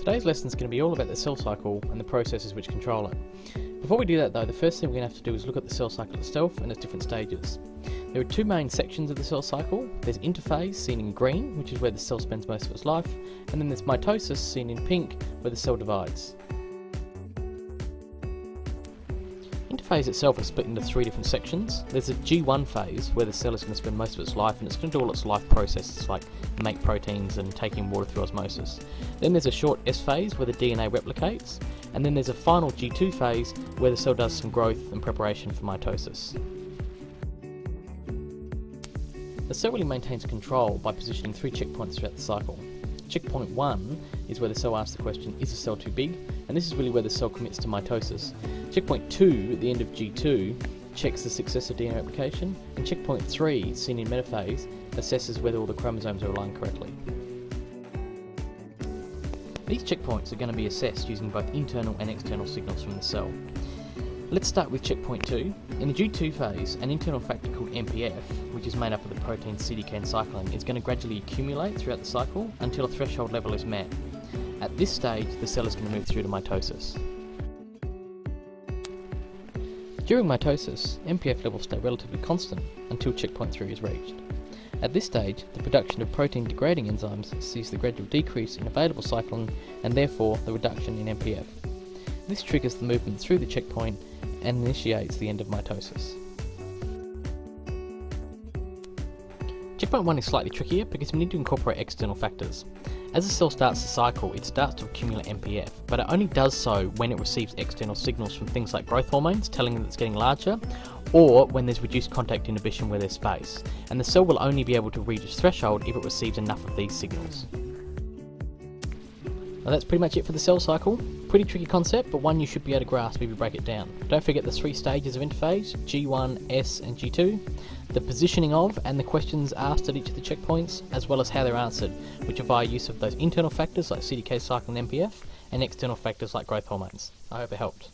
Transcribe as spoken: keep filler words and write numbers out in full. Today's lesson is going to be all about the cell cycle and the processes which control it. Before we do that though, the first thing we're going to have to do is look at the cell cycle itself and its different stages. There are two main sections of the cell cycle. There's interphase, seen in green, which is where the cell spends most of its life, and then there's mitosis, seen in pink, where the cell divides. Interphase itself is split into three different sections. There's a G one phase, where the cell is going to spend most of its life and it's going to do all its life processes like make proteins and taking water through osmosis. Then there's a short S phase, where the D N A replicates, and then there's a final G two phase, where the cell does some growth and preparation for mitosis. The cell really maintains control by positioning three checkpoints throughout the cycle. Checkpoint one is where the cell asks the question, is the cell too big? And this is really where the cell commits to mitosis. Checkpoint two, at the end of G two, checks the success of D N A replication, and checkpoint three, seen in metaphase, assesses whether all the chromosomes are aligned correctly. These checkpoints are going to be assessed using both internal and external signals from the cell. Let's start with checkpoint two. In the G two phase, an internal factor called M P F, which is made up of the proteins C D K and cyclin, is going to gradually accumulate throughout the cycle until a threshold level is met. At this stage, the cell is going to move through to mitosis. During mitosis, M P F levels stay relatively constant until checkpoint three is reached. At this stage, the production of protein-degrading enzymes sees the gradual decrease in available cyclin and therefore the reduction in M P F. This triggers the movement through the checkpoint and initiates the end of mitosis. Checkpoint one is slightly trickier because we need to incorporate external factors. As the cell starts the cycle, it starts to accumulate M P F, but it only does so when it receives external signals from things like growth hormones telling it it's getting larger, or when there's reduced contact inhibition where there's space, and the cell will only be able to reach its threshold if it receives enough of these signals. Now that's pretty much it for the cell cycle. Pretty tricky concept, but one you should be able to grasp if you break it down. Don't forget the three stages of interphase, G one, S and G two, the positioning of and the questions asked at each of the checkpoints, as well as how they're answered, which are via use of those internal factors like C D K, cyclin, M P F, and external factors like growth hormones. I hope it helped.